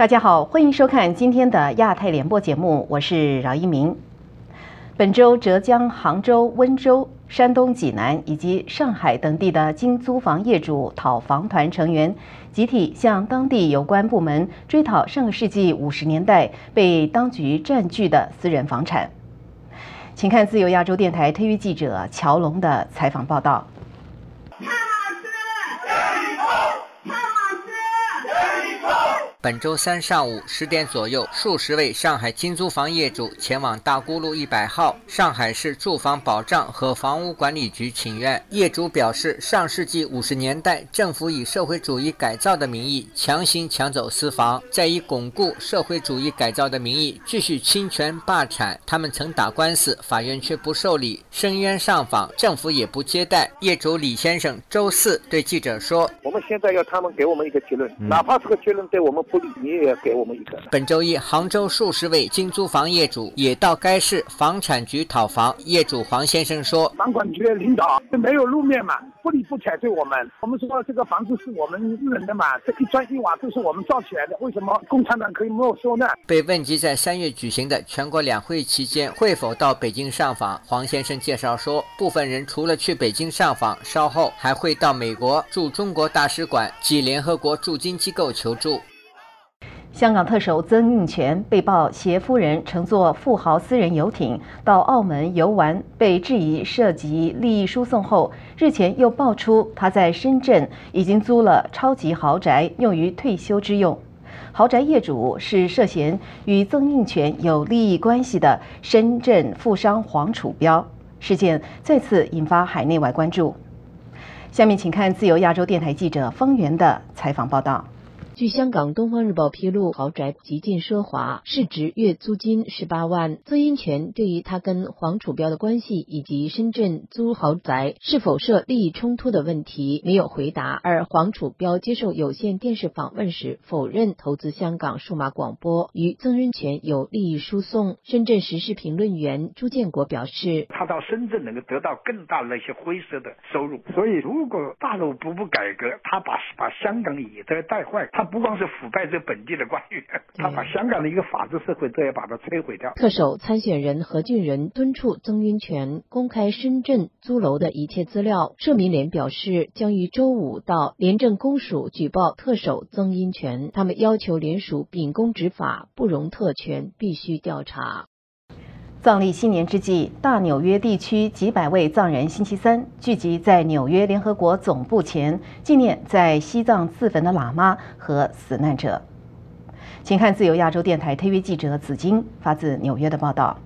大家好，欢迎收看今天的亚太联播节目，我是饶一鸣。本周浙江、杭州、温州、山东济南以及上海等地的经租房业主讨房团成员集体向当地有关部门追讨上个世纪50年代被当局占据的私人房产。请看自由亚洲电台特约记者乔龙的采访报道。 本周三上午10点左右，数十位上海经租房业主前往大沽路100号上海市住房保障和房屋管理局请愿。业主表示，上世纪50年代，政府以社会主义改造的名义强行抢走私房，再以巩固社会主义改造的名义继续侵权霸产。他们曾打官司，法院却不受理，申冤上访，政府也不接待。业主李先生周四对记者说：“我们现在要他们给我们一个结论，哪怕这个结论对我们。” 你也要给我们一个。本周一，杭州数十位经租房业主也到该市房产局讨房。业主黄先生说：“房管局的领导没有露面嘛，不理不睬对我们。我们说这个房子是我们私人的嘛，这一砖一瓦都是我们造起来的，为什么共产党可以没收呢？”被问及在3月举行的全国两会期间会否到北京上访，黄先生介绍说，部分人除了去北京上访，稍后还会到美国驻中国大使馆及联合国驻京机构求助。 香港特首曾荫权被曝携夫人乘坐富豪私人游艇到澳门游玩，被质疑涉及利益输送后，日前又爆出他在深圳已经租了超级豪宅用于退休之用。豪宅业主是涉嫌与曾荫权有利益关系的深圳富商黄楚标。事件再次引发海内外关注。下面请看自由亚洲电台记者方圆的采访报道。 据香港《东方日报》披露，豪宅极尽奢华，市值月租金18万。曾荫权对于他跟黄楚标的关系以及深圳租豪宅是否涉利益冲突的问题没有回答。而黄楚标接受有线电视访问时否认投资香港数码广播与曾荫权有利益输送。深圳时事评论员朱建国表示，他到深圳能够得到更大的一些灰色的收入，所以如果大陆不改革，他把香港也在带坏。 他不光是腐败这本地的官员，他把香港的一个法治社会都要把它摧毁掉。特首参选人何俊仁敦促曾荫权公开深圳租楼的一切资料。社民联表示，将于周五到廉政公署举报特首曾荫权，他们要求联署秉公执法，不容特权，必须调查。 藏历新年之际，大纽约地区几百位藏人星期三聚集在纽约联合国总部前，纪念在西藏自焚的喇嘛和死难者。请看自由亚洲电台特约记者子金发自纽约的报道。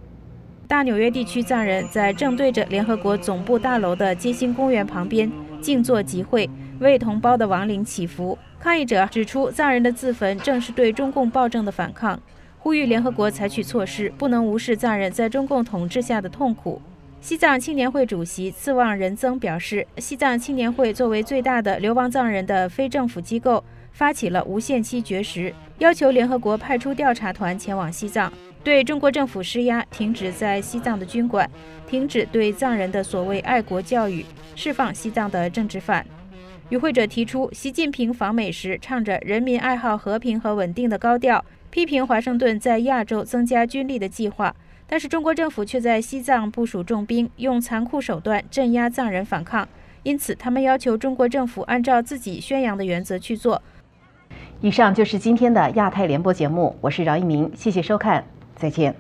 大纽约地区藏人在正对着联合国总部大楼的街心公园旁边静坐集会，为同胞的亡灵祈福。抗议者指出，藏人的自焚正是对中共暴政的反抗。 呼吁联合国采取措施，不能无视藏人在中共统治下的痛苦。西藏青年会主席次旺仁增表示，西藏青年会作为最大的流亡藏人的非政府机构，发起了无限期绝食，要求联合国派出调查团前往西藏，对中国政府施压，停止在西藏的军管，停止对藏人的所谓爱国教育，释放西藏的政治犯。 与会者提出，习近平访美时唱着“人民爱好和平和稳定”的高调，批评华盛顿在亚洲增加军力的计划，但是中国政府却在西藏部署重兵，用残酷手段镇压藏人反抗。因此，他们要求中国政府按照自己宣扬的原则去做。以上就是今天的亚太联播节目，我是饶一鸣，谢谢收看，再见。